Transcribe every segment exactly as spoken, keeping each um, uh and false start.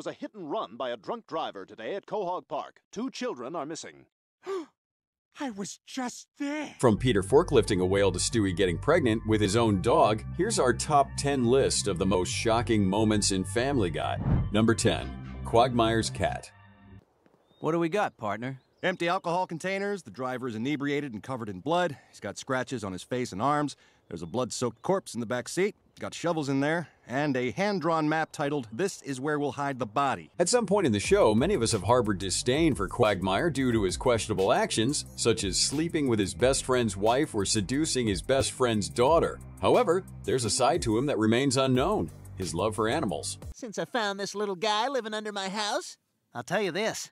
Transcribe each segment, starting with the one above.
was a hit and run by a drunk driver today at Quahog Park. Two children are missing. I was just there. From Peter forklifting a whale to Stewie getting pregnant with his own dog, here's our top ten list of the most shocking moments in Family Guy. Number ten. Quagmire's cat. What do we got, partner? Empty alcohol containers, the driver is inebriated and covered in blood, he's got scratches on his face and arms, there's a blood-soaked corpse in the back seat, got shovels in there, and a hand-drawn map titled, "This is where we'll hide the body." At some point in the show, many of us have harbored disdain for Quagmire due to his questionable actions, such as sleeping with his best friend's wife or seducing his best friend's daughter. However, there's a side to him that remains unknown, his love for animals. Since I found this little guy living under my house, I'll tell you this.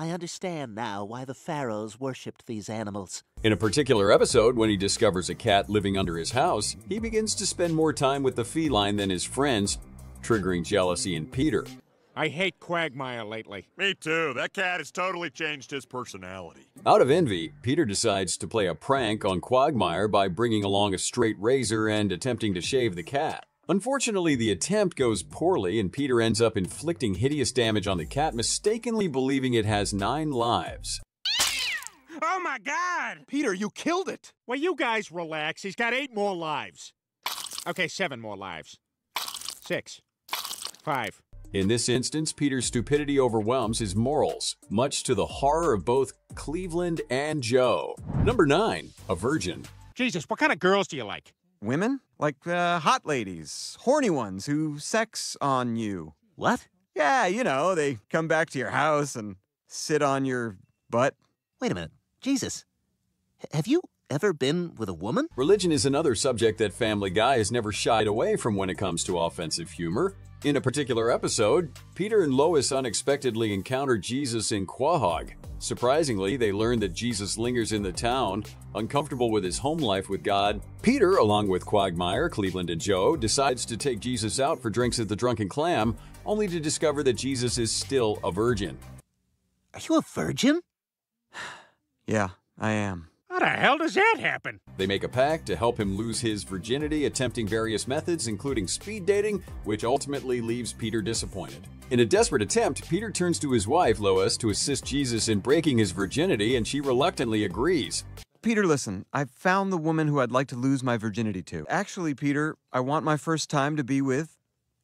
I understand now why the pharaohs worshipped these animals. In a particular episode, when he discovers a cat living under his house, he begins to spend more time with the feline than his friends, triggering jealousy in Peter. I hate Quagmire lately. Me too. That cat has totally changed his personality. Out of envy, Peter decides to play a prank on Quagmire by bringing along a straight razor and attempting to shave the cat. Unfortunately, the attempt goes poorly and Peter ends up inflicting hideous damage on the cat, mistakenly believing it has nine lives. Oh my God! Peter, you killed it! Well, you guys relax. He's got eight more lives. Okay, seven more lives. Six. Five. In this instance, Peter's stupidity overwhelms his morals, much to the horror of both Cleveland and Joe. Number nine. A virgin. Jesus, what kind of girls do you like? Women? Like, uh, hot ladies. Horny ones who sex on you. What? Yeah, you know, they come back to your house and sit on your butt. Wait a minute. Jesus. H- have you ever been with a woman? Religion is another subject that Family Guy has never shied away from when it comes to offensive humor. In a particular episode, Peter and Lois unexpectedly encounter Jesus in Quahog. Surprisingly, they learn that Jesus lingers in the town, uncomfortable with his home life with God. Peter, along with Quagmire, Cleveland, and Joe, decides to take Jesus out for drinks at the Drunken Clam, only to discover that Jesus is still a virgin. Are you a virgin? Yeah, I am. How the hell does that happen? They make a pact to help him lose his virginity, attempting various methods, including speed dating, which ultimately leaves Peter disappointed. In a desperate attempt, Peter turns to his wife, Lois, to assist Jesus in breaking his virginity, and she reluctantly agrees. Peter, listen, I've found the woman who I'd like to lose my virginity to. Actually, Peter, I want my first time to be with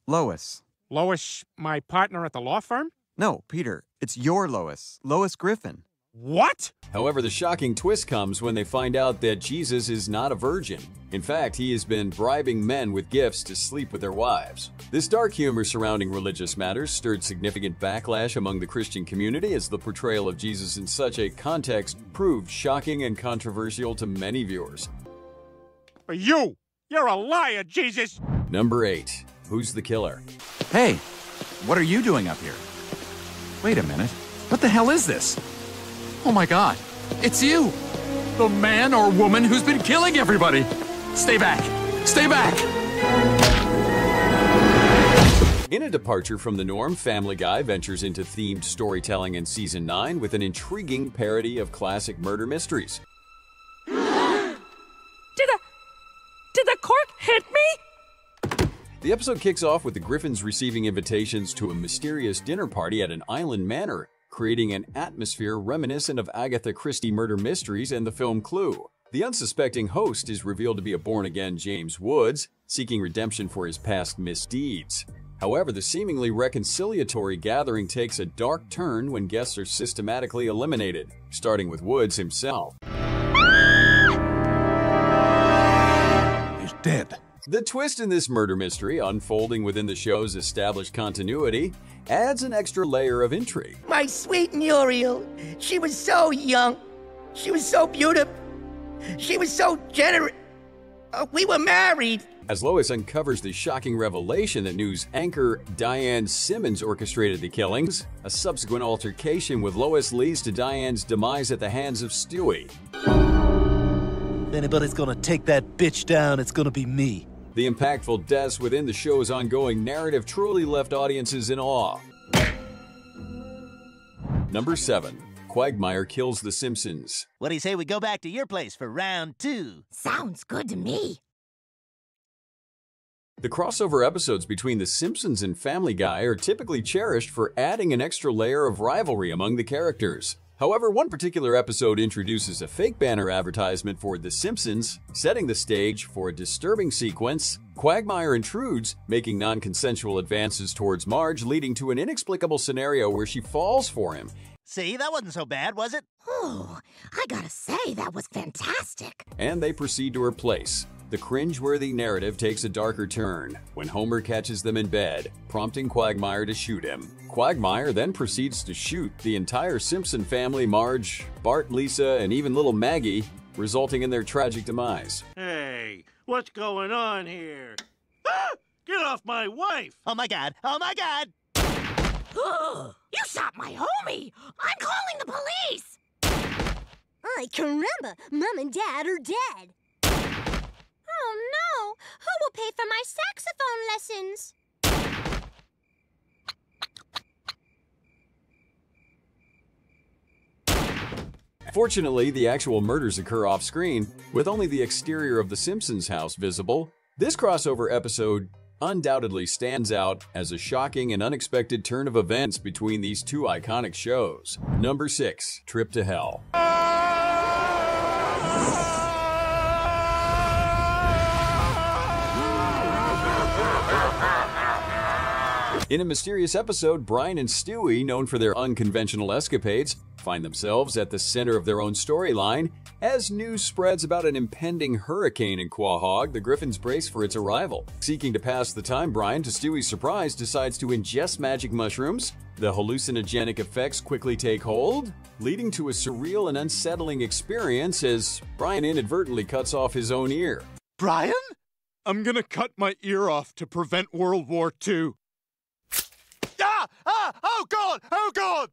Lois. Lois, my partner at the law firm? No, Peter, it's your Lois, Lois Griffin. What? However, the shocking twist comes when they find out that Jesus is not a virgin. In fact, he has been bribing men with gifts to sleep with their wives. This dark humor surrounding religious matters stirred significant backlash among the Christian community, as the portrayal of Jesus in such a context proved shocking and controversial to many viewers. You! You're a liar, Jesus! Number eight. Who's the killer? Hey, what are you doing up here? Wait a minute. What the hell is this? Oh my God, it's you! The man or woman who's been killing everybody! Stay back! Stay back! In a departure from the norm, Family Guy ventures into themed storytelling in Season nine with an intriguing parody of classic murder mysteries. Did the... did the cork hit me? The episode kicks off with the Griffins receiving invitations to a mysterious dinner party at an island manor, creating an atmosphere reminiscent of Agatha Christie murder mysteries and the film Clue. The unsuspecting host is revealed to be a born-again James Woods, seeking redemption for his past misdeeds. However, the seemingly reconciliatory gathering takes a dark turn when guests are systematically eliminated, starting with Woods himself. He's dead. The twist in this murder mystery, unfolding within the show's established continuity, adds an extra layer of intrigue. My sweet Muriel, she was so young, she was so beautiful, she was so generous, uh, we were married. As Lois uncovers the shocking revelation that news anchor Diane Simmons orchestrated the killings, a subsequent altercation with Lois leads to Diane's demise at the hands of Stewie. If anybody's gonna take that bitch down, it's gonna be me. The impactful deaths within the show's ongoing narrative truly left audiences in awe. Number seven. Quagmire kills the Simpsons. What do you say we go back to your place for round two? Sounds good to me. The crossover episodes between The Simpsons and Family Guy are typically cherished for adding an extra layer of rivalry among the characters. However, one particular episode introduces a fake banner advertisement for The Simpsons, setting the stage for a disturbing sequence. Quagmire intrudes, making non-consensual advances towards Marge, leading to an inexplicable scenario where she falls for him. See, that wasn't so bad, was it? Ooh, I gotta say, that was fantastic. And they proceed to her place. The cringe-worthy narrative takes a darker turn when Homer catches them in bed, prompting Quagmire to shoot him. Quagmire then proceeds to shoot the entire Simpson family, Marge, Bart, Lisa, and even little Maggie, resulting in their tragic demise. Hey, what's going on here? Ah, get off my wife! Oh my god, oh my god! You shot my homie! I'm calling the police! Ay, caramba, Mom and Dad are dead! Oh no! Who will pay for my saxophone lessons? Fortunately, the actual murders occur off-screen, with only the exterior of the Simpsons house visible. This crossover episode undoubtedly stands out as a shocking and unexpected turn of events between these two iconic shows. Number six, Trip to Hell. In a mysterious episode, Brian and Stewie, known for their unconventional escapades, find themselves at the center of their own storyline. As news spreads about an impending hurricane in Quahog, the Griffins brace for its arrival. Seeking to pass the time, Brian, to Stewie's surprise, decides to ingest magic mushrooms. The hallucinogenic effects quickly take hold, leading to a surreal and unsettling experience as Brian inadvertently cuts off his own ear. Brian? I'm gonna cut my ear off to prevent World War Two. Ah! Ah! Oh, God! Oh, God!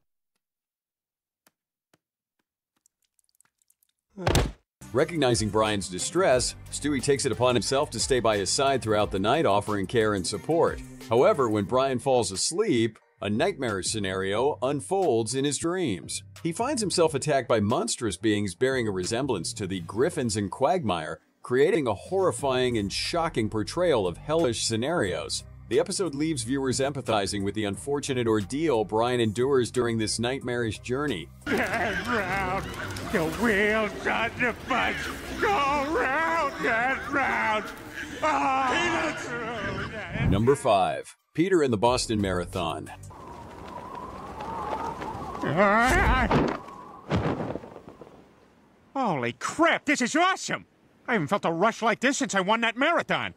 Recognizing Brian's distress, Stewie takes it upon himself to stay by his side throughout the night, offering care and support. However, when Brian falls asleep, a nightmare scenario unfolds in his dreams. He finds himself attacked by monstrous beings bearing a resemblance to the Griffins and Quagmire, creating a horrifying and shocking portrayal of hellish scenarios. The episode leaves viewers empathizing with the unfortunate ordeal Brian endures during this nightmarish journey. Turn round, the wheels on the bus go round and round. Oh. Number five, Peter and the Boston Marathon. Holy crap, this is awesome! I haven't felt a rush like this since I won that marathon.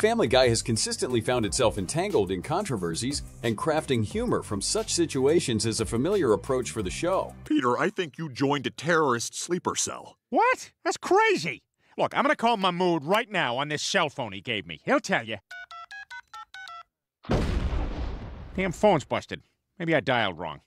Family Guy has consistently found itself entangled in controversies and crafting humor from such situations as a familiar approach for the show. Peter, I think you joined a terrorist sleeper cell. What? That's crazy. Look, I'm gonna call Mahmood right now on this cell phone he gave me. He'll tell you. Damn phone's busted. Maybe I dialed wrong.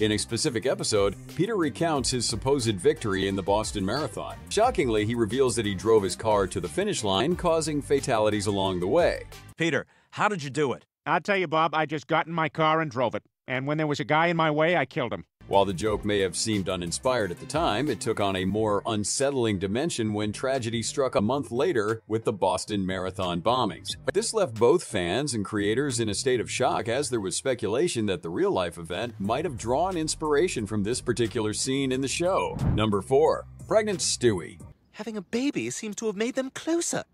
In a specific episode, Peter recounts his supposed victory in the Boston Marathon. Shockingly, he reveals that he drove his car to the finish line, causing fatalities along the way. Peter, how did you do it? I'll tell you, Bob, I just got in my car and drove it. And when there was a guy in my way, I killed him. While the joke may have seemed uninspired at the time, it took on a more unsettling dimension when tragedy struck a month later with the Boston Marathon bombings. This left both fans and creators in a state of shock, as there was speculation that the real-life event might have drawn inspiration from this particular scene in the show. Number four, Pregnant Stewie. Having a baby seems to have made them closer.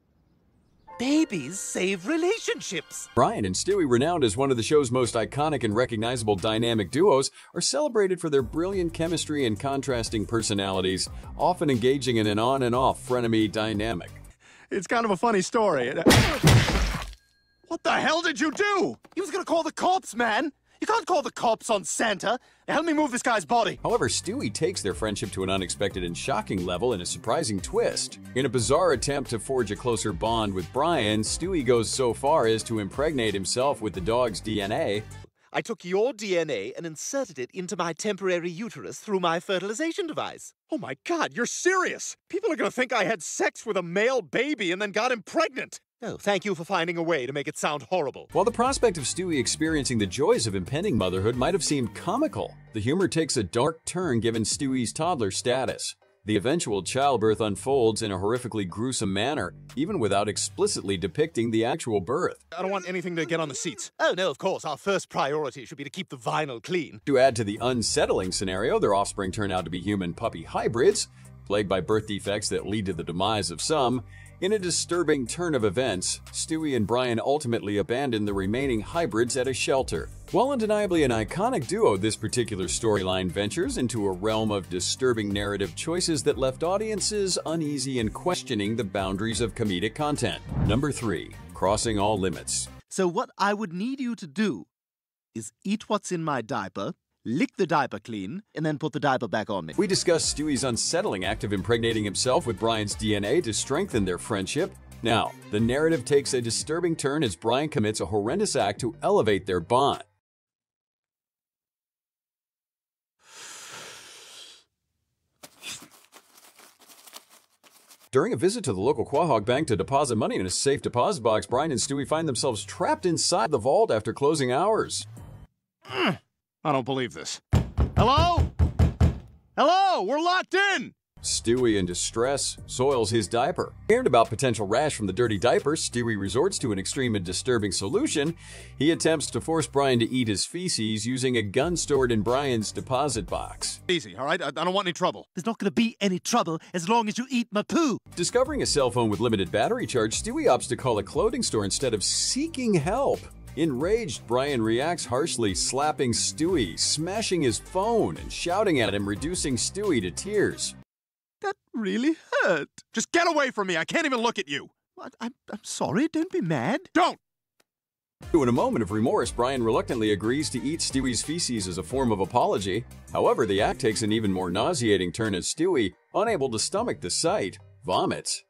Babies save relationships. Brian and Stewie, renowned as one of the show's most iconic and recognizable dynamic duos, are celebrated for their brilliant chemistry and contrasting personalities, often engaging in an on and off frenemy dynamic. It's kind of a funny story. What the hell did you do? He was gonna call the cops, man. You can't call the cops on Santa. Now help me move this guy's body. However, Stewie takes their friendship to an unexpected and shocking level in a surprising twist. In a bizarre attempt to forge a closer bond with Brian, Stewie goes so far as to impregnate himself with the dog's D N A. I took your D N A and inserted it into my temporary uterus through my fertilization device. Oh my God, you're serious! People are gonna think I had sex with a male baby and then got him pregnant. Oh, thank you for finding a way to make it sound horrible. While the prospect of Stewie experiencing the joys of impending motherhood might have seemed comical, the humor takes a dark turn given Stewie's toddler status. The eventual childbirth unfolds in a horrifically gruesome manner, even without explicitly depicting the actual birth. I don't want anything to get on the seats. Oh no, of course, our first priority should be to keep the vinyl clean. To add to the unsettling scenario, their offspring turn out to be human-puppy hybrids, plagued by birth defects that lead to the demise of some. In a disturbing turn of events, Stewie and Brian ultimately abandon the remaining hybrids at a shelter. While undeniably an iconic duo, this particular storyline ventures into a realm of disturbing narrative choices that left audiences uneasy and questioning the boundaries of comedic content. Number three, crossing all limits. So what I would need you to do is eat what's in my diaper, lick the diaper clean, and then put the diaper back on me. We discussed Stewie's unsettling act of impregnating himself with Brian's D N A to strengthen their friendship. Now, the narrative takes a disturbing turn as Brian commits a horrendous act to elevate their bond. During a visit to the local Quahog bank to deposit money in a safe deposit box, Brian and Stewie find themselves trapped inside the vault after closing hours. I don't believe this. Hello? Hello? We're locked in! Stewie, in distress, soils his diaper. Scared about potential rash from the dirty diaper, Stewie resorts to an extreme and disturbing solution. He attempts to force Brian to eat his feces using a gun stored in Brian's deposit box. Easy, all right? I, I don't want any trouble. There's not going to be any trouble as long as you eat my poo. Discovering a cell phone with limited battery charge, Stewie opts to call a clothing store instead of seeking help. Enraged, Brian reacts harshly, slapping Stewie, smashing his phone, and shouting at him, reducing Stewie to tears. That really hurt. Just get away from me. I can't even look at you. What? I'm, I'm sorry. Don't be mad. Don't! In a moment of remorse, Brian reluctantly agrees to eat Stewie's feces as a form of apology. However, the act takes an even more nauseating turn as Stewie, unable to stomach the sight, vomits.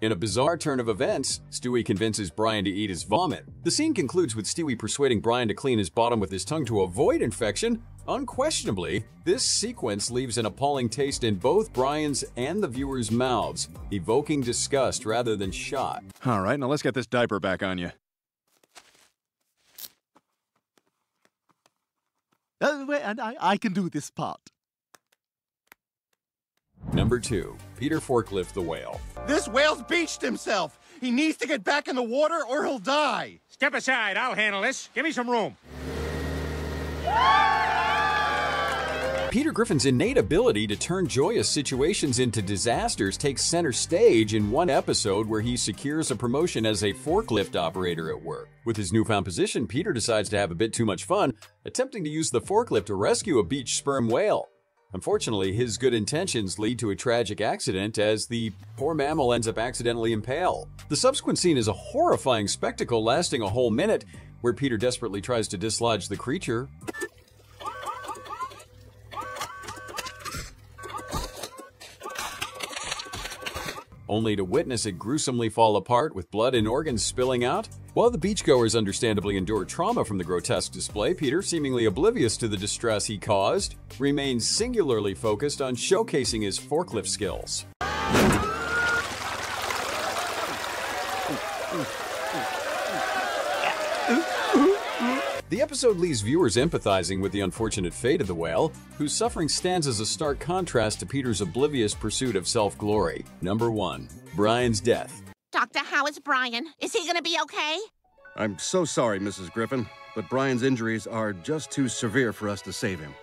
In a bizarre turn of events, Stewie convinces Brian to eat his vomit. The scene concludes with Stewie persuading Brian to clean his bottom with his tongue to avoid infection. Unquestionably, this sequence leaves an appalling taste in both Brian's and the viewers' mouths, evoking disgust rather than shock. All right, now let's get this diaper back on you. Oh, wait, and I, I can do this part. Number two, Peter forklift the whale. This whale's beached himself. He needs to get back in the water or he'll die. Step aside, I'll handle this. Give me some room. Peter Griffin's innate ability to turn joyous situations into disasters takes center stage in one episode where he secures a promotion as a forklift operator at work. With his newfound position, Peter decides to have a bit too much fun, attempting to use the forklift to rescue a beached sperm whale. Unfortunately, his good intentions lead to a tragic accident as the poor mammal ends up accidentally impaled. The subsequent scene is a horrifying spectacle lasting a whole minute, where Peter desperately tries to dislodge the creature. Only to witness it gruesomely fall apart with blood and organs spilling out. While the beachgoers understandably endure trauma from the grotesque display, Peter, seemingly oblivious to the distress he caused, remains singularly focused on showcasing his forklift skills. The episode leaves viewers empathizing with the unfortunate fate of the whale, whose suffering stands as a stark contrast to Peter's oblivious pursuit of self-glory. Number one, Brian's death. Doctor, how is Brian? Is he gonna be okay? I'm so sorry, Missus Griffin, but Brian's injuries are just too severe for us to save him.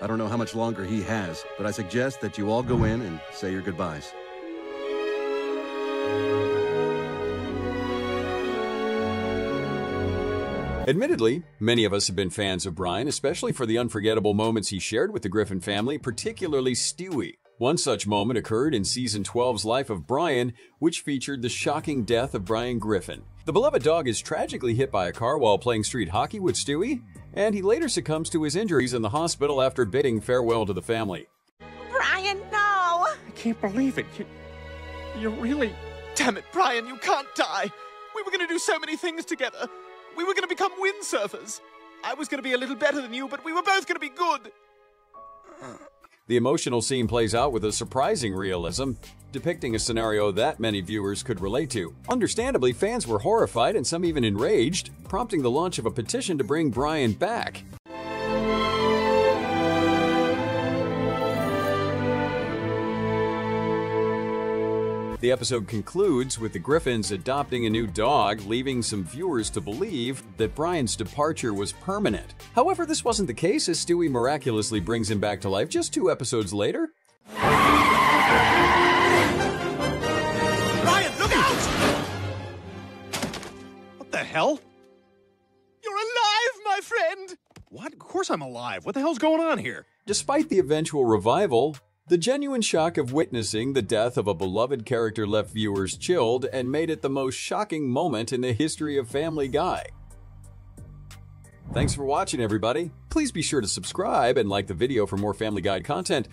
I don't know how much longer he has, but I suggest that you all go in and say your goodbyes. Admittedly, many of us have been fans of Brian, especially for the unforgettable moments he shared with the Griffin family, particularly Stewie. One such moment occurred in Season twelve's Life of Brian, which featured the shocking death of Brian Griffin. The beloved dog is tragically hit by a car while playing street hockey with Stewie, and he later succumbs to his injuries in the hospital after bidding farewell to the family. Brian, no! I can't believe it. You, you really... Damn it, Brian, you can't die! We were going to do so many things together. We were going to become windsurfers. I was going to be a little better than you, but we were both going to be good. The emotional scene plays out with a surprising realism, depicting a scenario that many viewers could relate to. Understandably, fans were horrified and some even enraged, prompting the launch of a petition to bring Brian back. The episode concludes with the Griffins adopting a new dog, leaving some viewers to believe that Brian's departure was permanent. However, this wasn't the case, as Stewie miraculously brings him back to life just two episodes later. Brian, look out! What the hell? You're alive, my friend! What? Of course I'm alive. What the hell's going on here? Despite the eventual revival, the genuine shock of witnessing the death of a beloved character left viewers chilled and made it the most shocking moment in the history of Family Guy. Thanks for watching, everybody. Please be sure to subscribe and like the video for more Family Guy content.